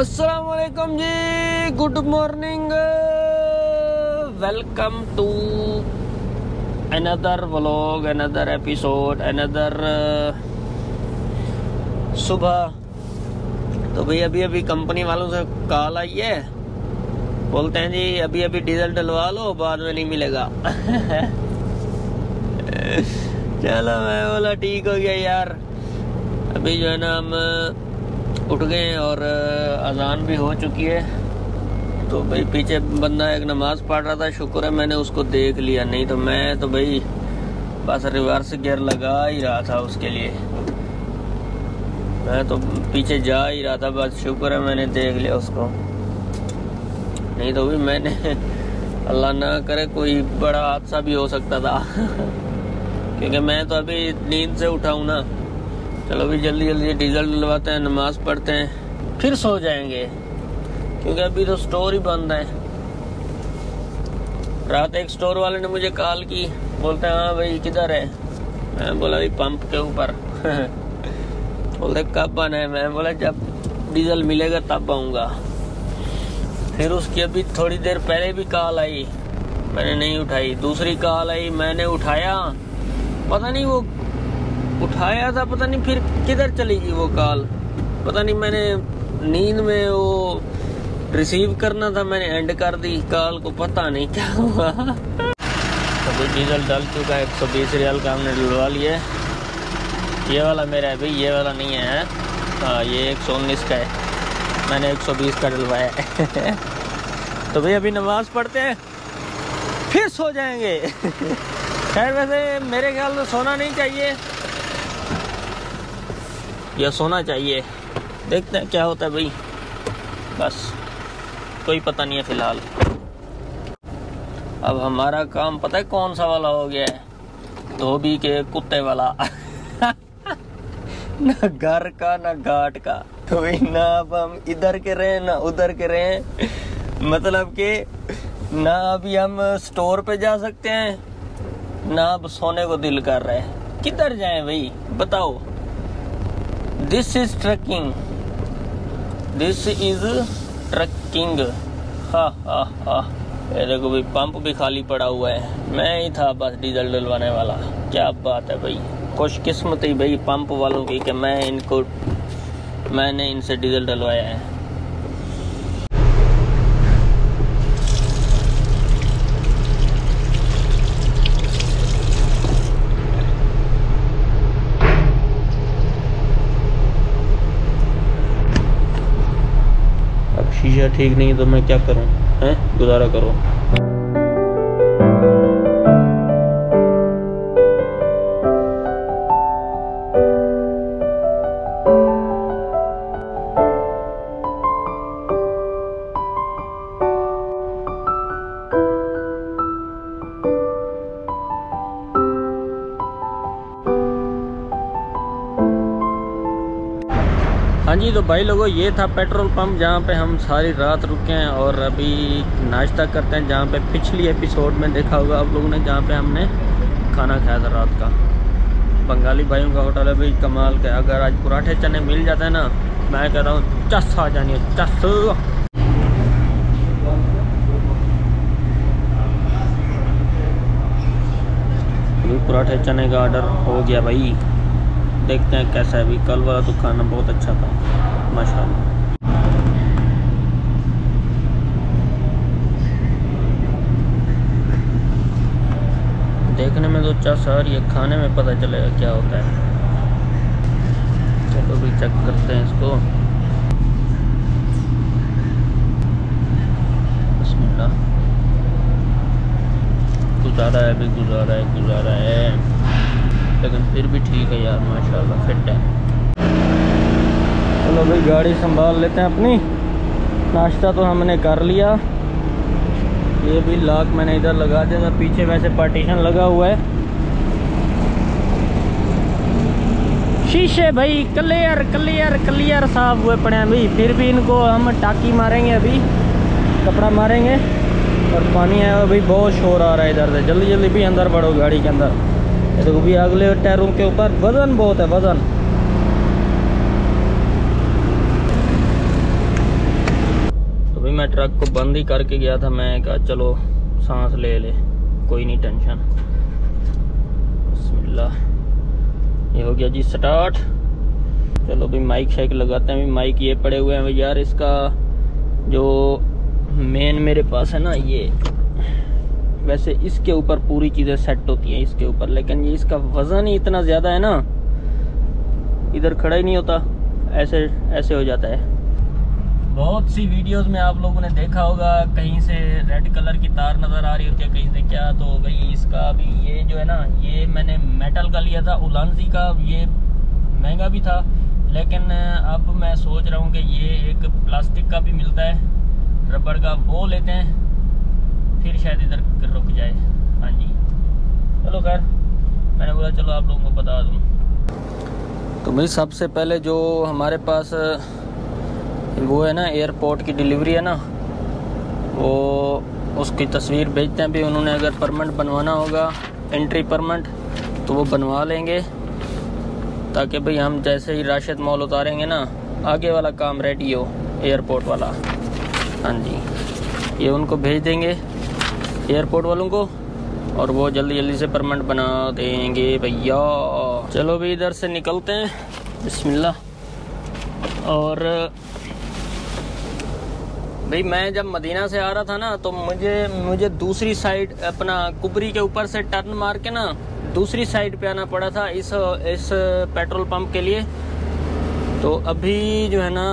अस्सलाम वालेकुम जी, good morning, welcome to another vlog, another episode, another सुबह। तो भाई अभी अभी कंपनी वालों से कॉल आई है, बोलते हैं जी अभी अभी डीजल डलवा लो, बाद में नहीं मिलेगा। चलो मैं बोला ठीक हो गया यार। अभी जो है ना हम उठ गए और अजान भी हो चुकी है। तो भाई पीछे बंदा एक नमाज पढ़ रहा था, शुक्र है मैंने उसको देख लिया, नहीं तो मैं तो भाई बस रिवर्स गियर लगा ही रहा था उसके लिए, मैं तो पीछे जा ही रहा था, बस शुक्र है मैंने देख लिया उसको, नहीं तो भी मैंने अल्लाह ना करे कोई बड़ा हादसा भी हो सकता था। क्योंकि मैं तो अभी नींद से उठा हूँ ना। चलो भी जल्दी जल्दी डीजल डलवाते हैं, नमाज पढ़ते हैं, फिर सो जाएंगे, क्योंकि अभी तो स्टोर ही बंद है। रात एक स्टोर वाले ने मुझे कॉल की, बोलते हैं हाँ भाई किधर है, मैं बोला भाई पंप के ऊपर। बोलते कब आना है, मैं बोला जब डीजल मिलेगा तब आऊँगा। फिर उसकी अभी थोड़ी देर पहले भी कॉल आई, मैंने नहीं उठाई, दूसरी कॉल आई मैंने उठाया, पता नहीं वो उठाया था, पता नहीं फिर किधर चली गई वो कॉल, पता नहीं मैंने नींद में वो रिसीव करना था, मैंने एंड कर दी कॉल को, पता नहीं क्या हुआ। तो डीजल डल चुका है, 120 रियाल का हमने डलवा लिया है। ये वाला मेरा है भाई, ये वाला नहीं है, हाँ ये 119 का है, मैंने 120 का डलवाया है। तो भाई अभी नमाज पढ़ते हैं फिर सो जाएंगे। खैर वैसे मेरे ख्याल में सोना नहीं चाहिए, यह सोना चाहिए, देखते हैं क्या होता है भाई, बस कोई पता नहीं है फिलहाल। अब हमारा काम पता है कौन सा वाला हो गया है, धोबी के कुत्ते वाला। ना घर का ना घाट का, तो भाई ना अब हम इधर के रहे ना उधर के रहे, मतलब कि ना अभी हम स्टोर पे जा सकते हैं ना अब सोने को दिल कर रहे हैं, किधर जाएं भाई बताओ। This is trucking. हा हा हा, ये देखो भाई पंप भी खाली पड़ा हुआ है, मैं ही था बस डीजल डलवाने वाला। क्या बात है भाई, खुशकिस्मत ही भाई पंप वालों की कि मैं इनको, मैंने इनसे डीजल डलवाया है। शीशा ठीक नहीं है तो मैं क्या करूं, हैं, गुजारा करो। हाँ जी, तो भाई लोगों ये था पेट्रोल पंप जहाँ पे हम सारी रात रुके हैं, और अभी नाश्ता करते हैं जहाँ पे पिछली एपिसोड में देखा होगा आप लोगों ने, जहाँ पे हमने खाना खाया था रात का, बंगाली भाइयों का होटल है भाई, कमाल का। अगर आज पराठे चने मिल जाते हैं ना, मैं कह रहा हूँ चस आ जानी है, चस। पराठे चने का ऑर्डर हो गया भाई, देखते हैं कैसा है। अभी कल वाला तो खाना बहुत अच्छा था माशाल्लाह। देखने में तो अच्छा सा, ये खाने में पता चलेगा क्या होता है। चलो भी चेक करते हैं इसको, बिस्मिल्लाह। गुजारा है भी, गुजारा है लेकिन फिर भी ठीक है यार, माशाल्लाह फिट है। चलो भाई गाड़ी संभाल लेते हैं अपनी, नाश्ता तो हमने कर लिया, ये भी लाक मैंने इधर लगा दिया था, पीछे वैसे पार्टीशन लगा हुआ है, शीशे भाई क्लियर साफ हुए पड़े हैं भाई, फिर भी इनको हम टाकी मारेंगे, अभी कपड़ा मारेंगे। और पानी है भाई, बहुत शोर आ रहा है इधर से, जल्दी जल्दी भी अंदर बढ़ो गाड़ी के अंदर। देखो भी अगले टायरों के ऊपर वजन बहुत है, वजन। मैं ट्रक को बंद ही करके गया था, मैं कहा चलो सांस ले ले, कोई नहीं टेंशन। बिस्मिल्लाह, ये हो गया जी स्टार्ट। चलो भी माइक शाइक लगाते हैं। भी माइक ये पड़े हुए हैं यार, इसका जो मेन मेरे पास है ना, ये वैसे इसके ऊपर पूरी चीज़ें सेट होती हैं इसके ऊपर, लेकिन ये इसका वज़न ही इतना ज़्यादा है ना, इधर खड़ा ही नहीं होता, ऐसे ऐसे हो जाता है। बहुत सी वीडियोस में आप लोगों ने देखा होगा, कहीं से रेड कलर की तार नज़र आ रही होती है, कहीं से क्या। तो भाई इसका भी ये जो है ना, ये मैंने मेटल का लिया था, उलांजी का, ये महंगा भी था, लेकिन अब मैं सोच रहा हूँ कि ये एक प्लास्टिक का भी मिलता है रबर का, वो लेते हैं, फिर शायद इधर रुक जाए। हाँ जी, चलो खैर मैंने बोला चलो आप लोगों को बता दूँ। तो भाई सबसे पहले जो हमारे पास वो है ना, एयरपोर्ट की डिलीवरी है ना, वो उसकी तस्वीर भेजते हैं। भी उन्होंने अगर परमिट बनवाना होगा, एंट्री परमिट, तो वो बनवा लेंगे, ताकि भाई हम जैसे ही राशिद मॉल उतारेंगे ना, आगे वाला काम रेडी हो, एयरपोर्ट वाला। हाँ जी, ये उनको भेज देंगे एयरपोर्ट वालों को, और वो जल्दी जल्दी से परमिट बना देंगे भैया। चलो भाई इधर से निकलते हैं, बिस्मिल्लाह। और भाई मैं जब मदीना से आ रहा था ना, तो मुझे दूसरी साइड अपना कुबरी के ऊपर से टर्न मार के ना दूसरी साइड पे आना पड़ा था इस पेट्रोल पंप के लिए। तो अभी जो है ना,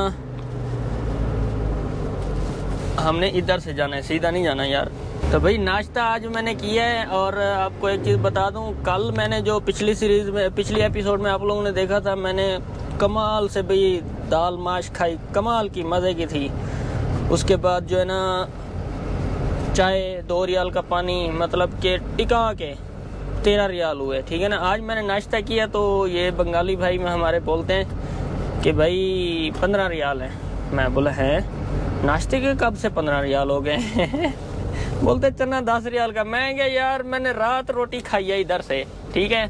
हमने इधर से जाना है, सीधा नहीं जाना यार। तो भाई नाश्ता आज मैंने किया है, और आपको एक चीज़ बता दूं, कल मैंने जो पिछली एपिसोड में आप लोगों ने देखा था, मैंने कमाल से भाई दाल माश खाई, कमाल की मज़े की थी। उसके बाद जो है ना, चाय 2 रियाल का पानी, मतलब के टिका के 13 रियाल हुए, ठीक है ना। आज मैंने नाश्ता किया तो ये बंगाली भाई में हमारे बोलते हैं कि भाई 15 रियाल है। मैं बोला है, नाश्ते के कब से 15 रियाल हो गए बोलते चना 10 रियाल का। मैं क्या यार, मैंने रात रोटी खाई है इधर से, ठीक है,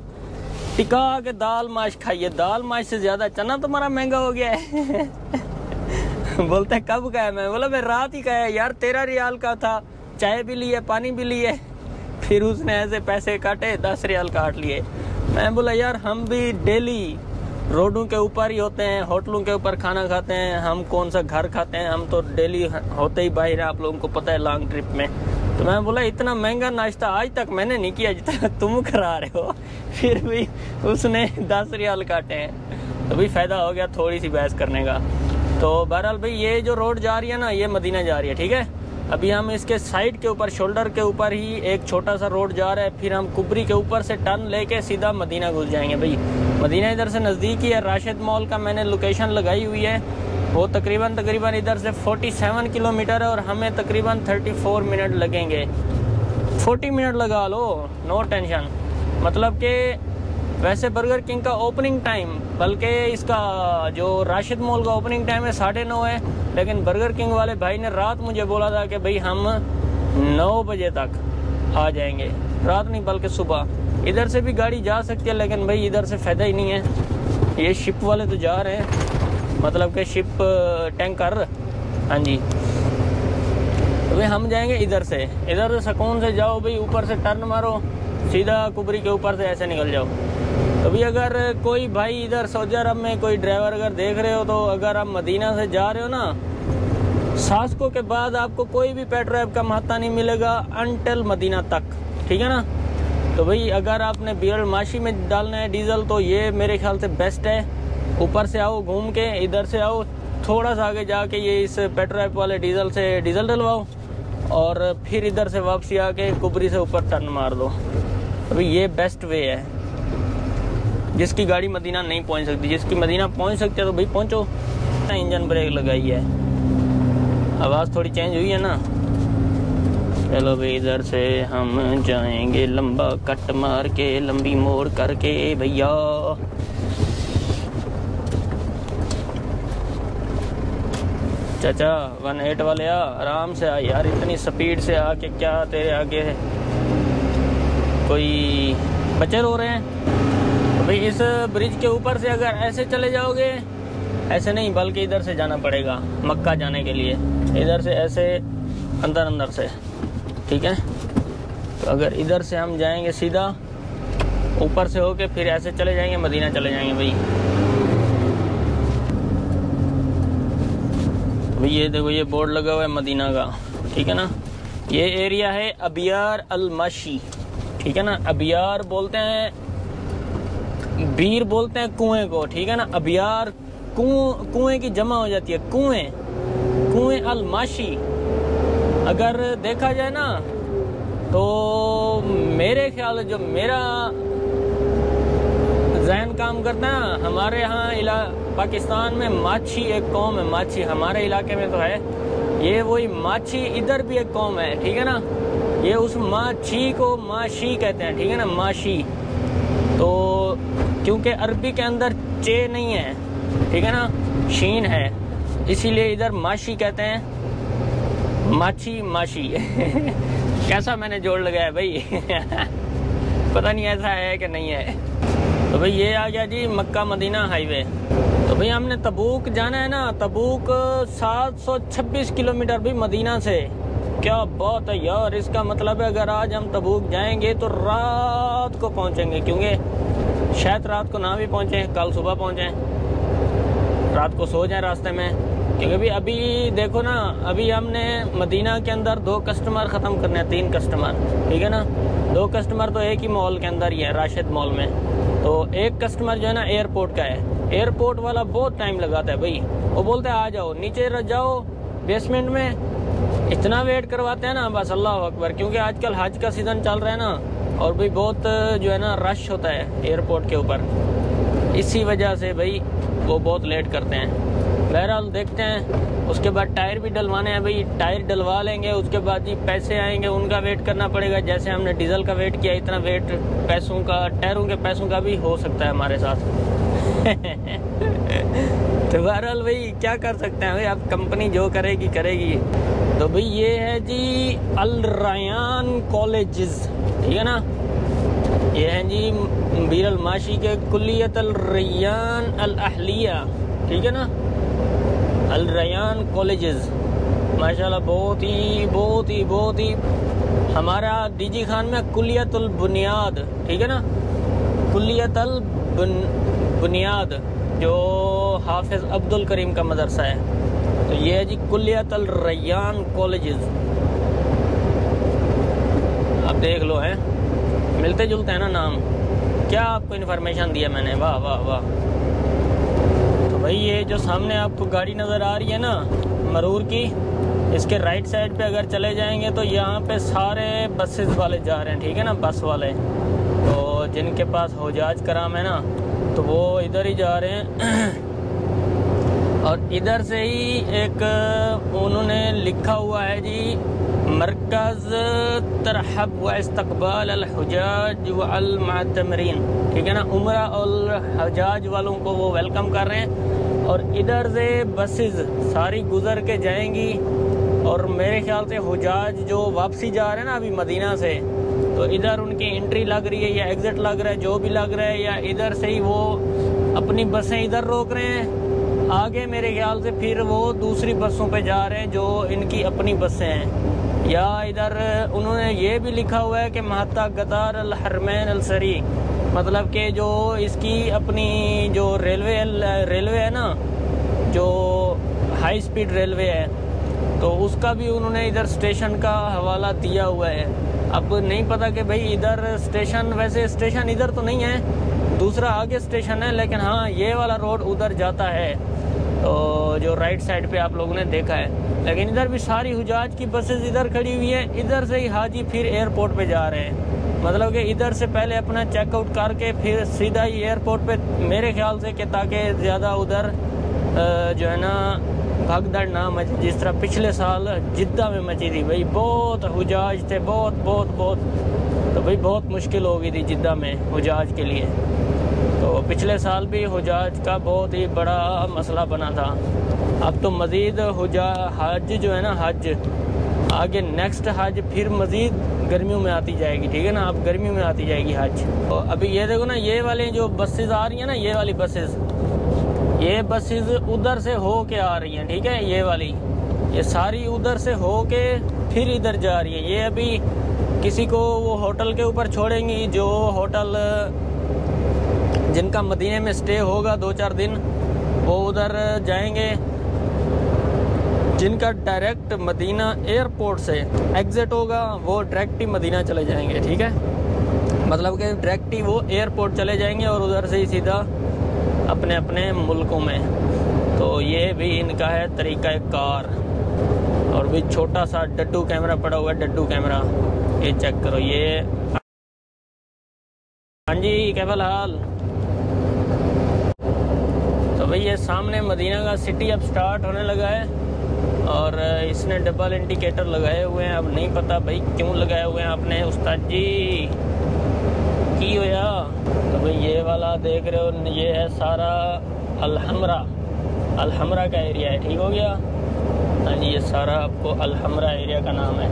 टिका के दाल माश खाई है, दाल माश से ज़्यादा चना तुम्हारा महंगा हो गया है बोलता है कब का है? मैं बोला मैं रात ही का है यार, 13 रियाल का था, चाय भी ली है, पानी भी लिए, फिर उसने ऐसे पैसे काटे, 10 रियाल काट लिए। मैं बोला यार हम भी डेली रोडों के ऊपर ही होते हैं, होटलों के ऊपर खाना खाते हैं, हम कौन सा घर खाते हैं, हम तो डेली होते ही बाहर हैं, आप लोगों को पता है, लॉन्ग ट्रिप में। तो मैं बोला इतना महंगा नाश्ता आज तक मैंने नहीं किया जितना तुम करा रहे हो, फिर भी उसने 10 रियाल काटे हैं। तो भी फ़ायदा हो गया थोड़ी सी बहस करने का। तो बहरहाल भाई ये जो रोड जा रही है ना, ये मदीना जा रही है, ठीक है। अभी हम इसके साइड के ऊपर, शोल्डर के ऊपर ही एक छोटा सा रोड जा रहा है, फिर हम कुबरी के ऊपर से टर्न लेके सीधा मदीना घुस जाएंगे। भाई मदीना इधर से नज़दीक ही है, राशिद मॉल का मैंने लोकेशन लगाई हुई है, वो तकरीबन इधर से 47 किलोमीटर है, और हमें तकरीबन 34 मिनट लगेंगे, 40 मिनट लगा लो, नो टेंशन। मतलब कि वैसे बर्गर किंग का ओपनिंग टाइम, बल्कि इसका जो राशिद मॉल का ओपनिंग टाइम है 9:30 है, लेकिन बर्गर किंग वाले भाई ने रात मुझे बोला था कि भाई हम 9 बजे तक आ जाएंगे, रात नहीं बल्कि सुबह। इधर से भी गाड़ी जा सकती है, लेकिन भाई इधर से फ़ायदा ही नहीं है, ये शिप वाले तो जा रहे हैं, मतलब कि शिप टैंकर। हाँ जी, तो भाई हम जाएंगे इधर से, इधर सुकून से जाओ भाई, ऊपर से टर्न मारो, सीधा कुबरी के ऊपर से ऐसे निकल जाओ। तो भी अगर कोई भाई इधर सऊदी अरब में कोई ड्राइवर अगर देख रहे हो, तो अगर आप मदीना से जा रहे हो ना, सासको के बाद आपको कोई भी पेट्रोल का महत्ता नहीं मिलेगा अनटिल मदीना तक, ठीक है ना। तो भाई अगर आपने बीरल माशी में डालना है डीजल, तो ये मेरे ख्याल से बेस्ट है। ऊपर से आओ घूम के, इधर से आओ, थोड़ा सा आगे जाके ये इस पेट्रोल वाले डीजल से डीजल डलवाओ, और फिर इधर से वापसी आके कुबरी से ऊपर टर्न मार दो। अभी ये बेस्ट वे है, जिसकी गाड़ी मदीना नहीं पहुंच सकती, जिसकी मदीना पहुंच सकती है तो भाई पहुंचो। इंजन ब्रेक लगाई है, आवाज़ थोड़ी चेंज हुई है ना। चलो भाई इधर से हम जाएंगे लंबा कट मार के, लंबी मोड़ करके भैया। चाचा 180 वाले आ, आराम से आ यार, इतनी स्पीड से आके क्या तेरे आगे कोई बच्चे रो रहे हैं। भाई इस ब्रिज के ऊपर से अगर ऐसे चले जाओगे ऐसे नहीं बल्कि इधर से जाना पड़ेगा मक्का जाने के लिए, इधर से ऐसे अंदर अंदर से, ठीक है। तो अगर इधर से हम जाएंगे सीधा ऊपर से होके फिर ऐसे चले जाएंगे मदीना चले जाएंगे भाई। तो ये देखो ये बोर्ड लगा हुआ है मदीना का, ठीक है ना। ये एरिया है अबियार अलमाशी, ठीक है ना। अबियार बोलते हैं, बीर बोलते हैं कुएं को, ठीक है ना। अबियार कुएं की जमा हो जाती है कुएं, कुएं अलमाशी। अगर देखा जाए ना तो मेरे ख्याल जो मेरा जहन काम करता है ना, हमारे यहाँ पाकिस्तान में माछी एक कौम है, माछी हमारे इलाके में तो है, ये वही माछी इधर भी एक कौम है, ठीक है ना। ये उस माछी को माशी कहते हैं, ठीक है ना, माशी। तो क्योंकि अरबी के अंदर चे नहीं है, ठीक है ना, शीन है, इसीलिए इधर माशी कहते हैं, माछी माशी। कैसा मैंने जोड़ लगाया भाई। पता नहीं ऐसा है कि नहीं है। तो भाई ये आ गया जी मक्का मदीना हाईवे। तो भाई हमने तबूक जाना है ना, तबूक 726 किलोमीटर भी मदीना से। क्या बात है यार, इसका मतलब है अगर आज हम तबूक जाएंगे तो रात को पहुंचेंगे, क्योंकि शायद रात को ना भी पहुंचें, कल सुबह पहुंचें, रात को सो जाएं रास्ते में। क्योंकि भाई अभी देखो ना, अभी हमने मदीना के अंदर 2 कस्टमर ख़त्म करने हैं, 3 कस्टमर, ठीक है ना। 2 कस्टमर तो एक ही मॉल के अंदर ही है, राशिद मॉल में। तो एक कस्टमर जो है ना एयरपोर्ट का है, एयरपोर्ट वाला बहुत टाइम लगाता है भाई। वो बोलता है आ जाओ नीचे जाओ बेसमेंट में, इतना वेट करवाते हैं ना, बस अल्लाह अकबर। क्योंकि आजकल हज का सीज़न चल रहा है ना, और भाई बहुत जो है ना रश होता है एयरपोर्ट के ऊपर, इसी वजह से भाई वो बहुत लेट करते हैं। बहरहाल देखते हैं, उसके बाद टायर भी डलवाने हैं भाई, टायर डलवा लेंगे। उसके बाद जी पैसे आएंगे, उनका वेट करना पड़ेगा। जैसे हमने डीज़ल का वेट किया, इतना वेट पैसों का, टायरों के पैसों का भी हो सकता है हमारे साथ। तो बहरहाल भाई क्या कर सकते हैं भाई, अब कंपनी जो करेगी करेगी। तो भाई ये है जी अल रयान कॉलेजेस, ठीक है ना। ये है जी बीर अलमाशी के कुलियत अल रयान अल अहलिया, ठीक है ना, अल रयान कॉलेजेस। माशाल्लाह बहुत ही बहुत ही बहुत ही, हमारा डीजी खान में कुलियत अल बुनियाद, ठीक है ना, कुलियत अल बुनियाद जो हाफिज़ अब्दुल करीम का मदरसा है। तो ये है जी कुलियत अल रयान कॉलेजेस। अब देख लो हैं, मिलते जुलते हैं ना नाम। क्या आपको इन्फॉर्मेशन दिया मैंने, वाह वाह वाह। तो भाई ये जो सामने आपको गाड़ी नज़र आ रही है ना मरूर की, इसके राइट साइड पे अगर चले जाएंगे तो यहाँ पे सारे बसेस वाले जा रहे हैं, ठीक है ना, बस वाले। तो जिनके पास हौजाज कराम है ना, तो वो इधर ही जा रहे हैं। और इधर से ही एक उन्होंने लिखा हुआ है जी मरकज़ तरहब व इस्तकबाल अल हजाज व अल मातमरीन, ठीक है ना, उमरा और हजाज वालों को वो वेलकम कर रहे हैं। और इधर से बसेस सारी गुज़र के जाएंगी, और मेरे ख्याल से हजाज जो वापसी जा रहे हैं ना अभी मदीना से, तो इधर उनकी एंट्री लग रही है या एग्ज़िट लग रहा है, जो भी लग रहा है, या इधर से ही वो अपनी बसें इधर रोक रहे हैं। आगे मेरे ख्याल से फिर वो दूसरी बसों पे जा रहे हैं जो इनकी अपनी बसें हैं। या इधर उन्होंने ये भी लिखा हुआ है कि महता गदार अल हरमैन अल सरी, मतलब कि जो इसकी अपनी जो रेलवे है ना, जो हाई स्पीड रेलवे है, तो उसका भी उन्होंने इधर स्टेशन का हवाला दिया हुआ है। अब नहीं पता कि भाई इधर स्टेशन, वैसे स्टेशन इधर तो नहीं है, दूसरा आगे स्टेशन है, लेकिन हाँ ये वाला रोड उधर जाता है, तो जो राइट साइड पे आप लोगों ने देखा है। लेकिन इधर भी सारी हुजाज की बसेस इधर खड़ी हुई है, इधर से ही हाजी फिर एयरपोर्ट पे जा रहे हैं। मतलब कि इधर से पहले अपना चेकआउट करके फिर सीधा ही एयरपोर्ट पर, मेरे ख्याल से, कि ताकि ज़्यादा उधर जो है ना भगदड़ ना मची, जिस तरह पिछले साल जिद्दा में मची थी भाई। बहुत हुजाज थे, बहुत बहुत बहुत। तो भाई बहुत मुश्किल हो गई थी जिद्दा में हुजाज के लिए। तो पिछले साल भी हुजाज का बहुत ही बड़ा मसला बना था। अब तो मज़ीद हज जो है ना, हज आगे नेक्स्ट हज फिर मज़ीद गर्मियों में आती जाएगी, ठीक है ना, अब गर्मियों में आती जाएगी हज। तो अभी ये देखो ना, ये वाले जो बसेस आ रही हैं ना, ये वाली बसेस, ये बसेज उधर से हो के आ रही हैं, ठीक है, ये वाली, ये सारी उधर से हो के फिर इधर जा रही है। ये अभी किसी को वो होटल के ऊपर छोड़ेंगी, जो होटल जिनका मदीने में स्टे होगा 2-4 दिन, वो उधर जाएंगे। जिनका डायरेक्ट मदीना एयरपोर्ट से एग्ज़िट होगा वो डायरेक्ट ही मदीना चले जाएंगे, ठीक है, मतलब कि डायरेक्ट ही वो एयरपोर्ट चले जाएंगे और उधर से ही सीधा अपने अपने मुल्कों में। तो ये भी इनका है तरीका कार। और भी छोटा सा डड्डू कैमरा पड़ा हुआ है, डड्डू कैमरा, ये चेक करो ये। हाँ जी, केवल हाल। तो भाई ये सामने मदीना का सिटी अब स्टार्ट होने लगा है और इसने डबल इंडिकेटर लगाए हुए हैं। अब नहीं पता भाई क्यों लगाए हुए हैं आपने, उस्ताद जी की होया। तो भाई ये वाला देख रहे हो, ये है सारा अलहमरा, अलहमरा का एरिया है, ठीक हो गया। हाँ जी, ये सारा आपको अलहमरा एरिया का नाम है।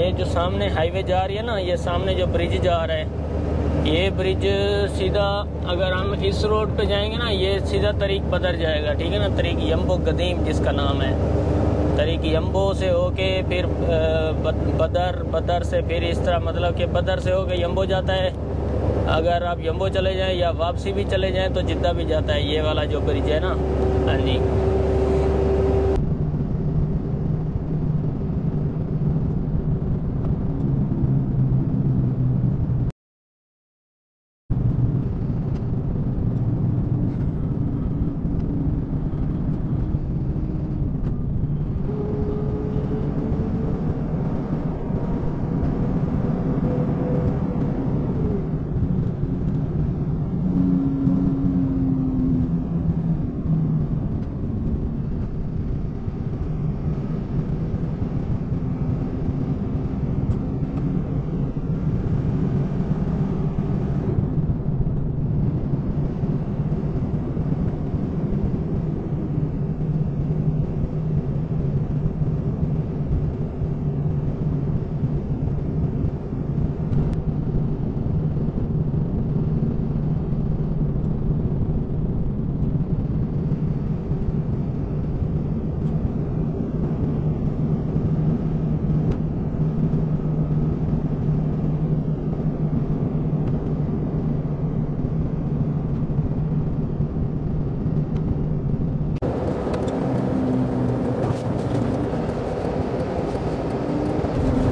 ये जो सामने हाईवे जा रही है ना, ये सामने जो ब्रिज जा रहा है, ये ब्रिज सीधा, अगर हम इस रोड पे जाएंगे ना, ये सीधा तरीक बदल जाएगा, ठीक है ना, तरीक यम्बो गदीम जिसका नाम है। तरीक यम्बो से होके फिर बदर, बदर से फिर इस तरह, मतलब कि बदर से होके यम्बो जाता है। अगर आप यम्बो चले जाएं या वापसी भी चले जाएं तो जिद्दा भी जाता है, ये वाला जो ब्रिज है ना। हाँ जी,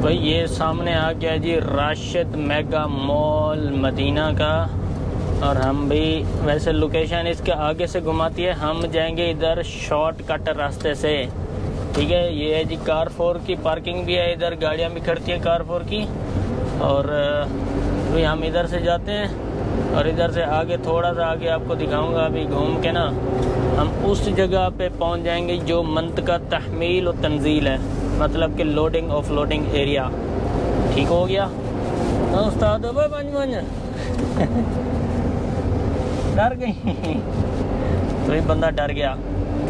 भाई ये सामने आ गया जी राशिद मेगा मॉल मदीना का। और हम भी वैसे लोकेशन इसके आगे से घुमाती है, हम जाएंगे इधर शॉर्टकट रास्ते से, ठीक है। ये है जी कार 4 की पार्किंग भी है इधर, गाड़ियाँ भी खड़ती हैं कार 4 की। और भाई हम इधर से जाते हैं और इधर से आगे थोड़ा सा आगे आपको दिखाऊंगा। अभी घूम के ना हम उस जगह पे पहुंच जाएंगे जो मंतका तहमील और तंजील है, मतलब कि लोडिंग ऑफ लोडिंग एरिया, ठीक हो गया ना उस्ताद। डर गई तो ये बंदा डर गया,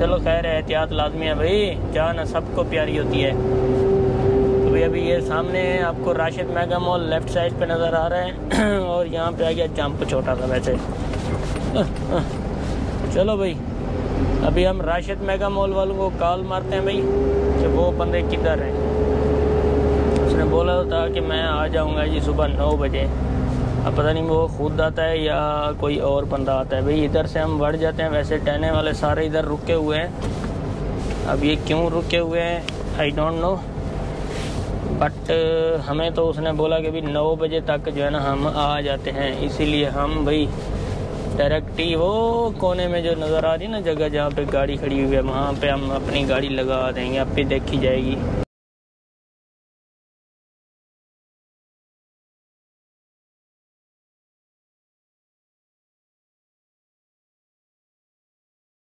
चलो खैर एहतियात लाजमी है भाई, जान सबको प्यारी होती है। तो भाई अभी ये सामने आपको Rashid mega mall left side पे नज़र आ रहा है और यहाँ पे आ गया जंप छोटा था वैसे। चलो भाई अभी हम राशिद मेगा मॉल वालों को कॉल मारते हैं भाई कि वो बंदे किधर हैं। उसने बोला था कि मैं आ जाऊंगा जी सुबह 9 बजे। अब पता नहीं वो खुद आता है या कोई और बंदा आता है। भाई इधर से हम बढ़ जाते हैं, वैसे टहने वाले सारे इधर रुके हुए हैं। अब ये क्यों रुके हुए हैं आई डोंट नो, बट हमें तो उसने बोला कि भाई 9 बजे तक जो है ना हम आ जाते हैं, इसीलिए हम भाई डायरेक्ट ही वो कोने में जो नज़र आ रही है ना जगह जहाँ पे गाड़ी खड़ी हुई है, वहाँ पे हम अपनी गाड़ी लगा देंगे, अब पे देखी जाएगी।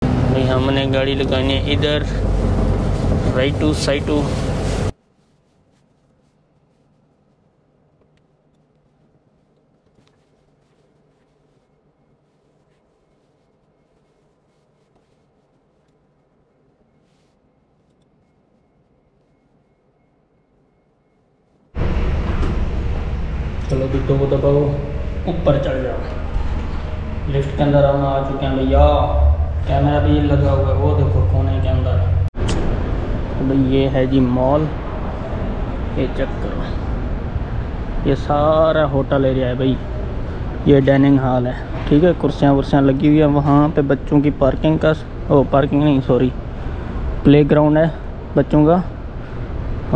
भाई हमने गाड़ी लगानी है इधर राइटू साइटू। चलो बिट्टो को दबाओ, ऊपर चढ़ जाओ, लिफ्ट के अंदर हम आ चुके हैं भैया। कैमरा भी लगा हुआ है, वो देखो कोने के अंदर। तो ये है जी मॉल, ये चेक करो, ये सारा होटल एरिया है भाई, ये डाइनिंग हॉल है, ठीक है। कुर्सियाँ वुर्सियाँ लगी हुई है, वहाँ पे बच्चों की पार्किंग का, ओ पार्किंग नहीं सॉरी, प्लेग्राउंड है बच्चों का।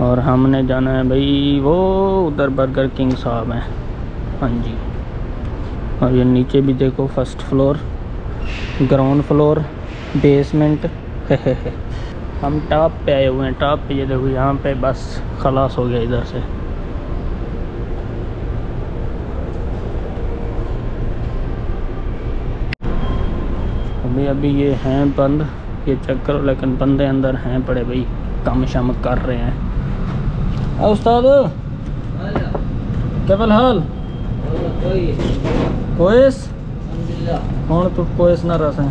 और हमने जाना है भाई वो उधर बर्गर किंग साहब हैं, हाँ जी। और ये नीचे भी देखो, first floor, ground floor, basement, हम टॉप पे आए हुए हैं। टॉप पे ये देखो, यहाँ पे बस खलास हो गया इधर से। अभी अभी ये हैं बंद, ये चेक करो, लेकिन बंदे अंदर हैं पड़े भाई, काम शाम कर रहे हैं। उस्ताद क्या हाल कोयस कौन तो कोयस ना रस है।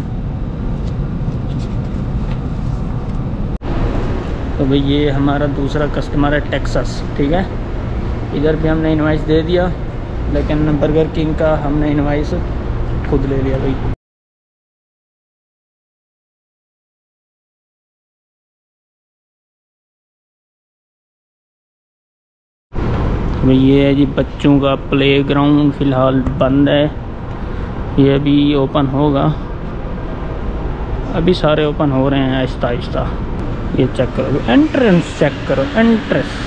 तो भाई ये हमारा दूसरा कस्टमर है, टेक्सास, ठीक है। इधर भी हमने इनवाइस दे दिया, लेकिन बर्गर किंग का हमने इनवाइस खुद ले लिया भाई। भाई ये है जी बच्चों का प्लेग्राउंड, फ़िलहाल बंद है, ये भी ओपन होगा, अभी सारे ओपन हो रहे हैं आहिस्ता आहिस्ता। ये चेक करो, एंट्रेंस चेक करो, एंट्रेंस,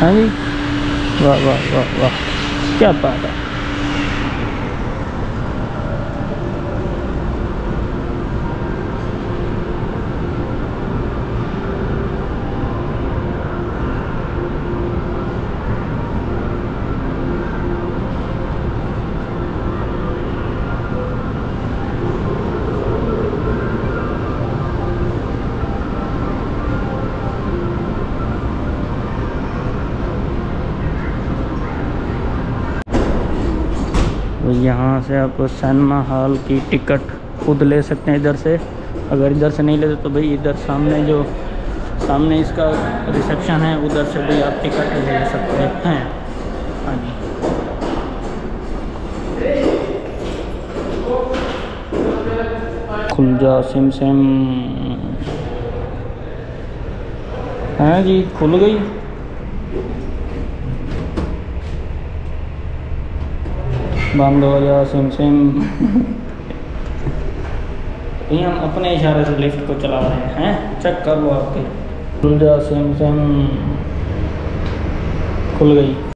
हाँ जी, वाह वाह वाह वाह, क्या बात है। यहाँ से आप सिनेमा हॉल की टिकट खुद ले सकते हैं इधर से, अगर इधर से नहीं लेते तो भाई इधर सामने जो सामने इसका रिसेप्शन है उधर से भी आप टिकट ले सकते हैं, हाँ जी। खुल जा सिम सिम, हाँ जी खुल गई। बंद हो जा सिम सिम। ये हम अपने इशारे से लिफ्ट को चला रहे हैं, चेक कर लो आपके। खुल जा सिम सिम, खुल गई।